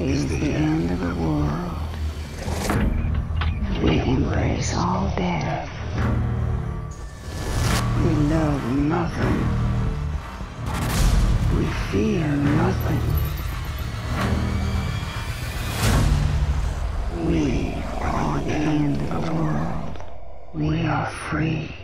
is the end of the world. We embrace all death. We love nothing. We fear nothing. We are the end of the world. We are free.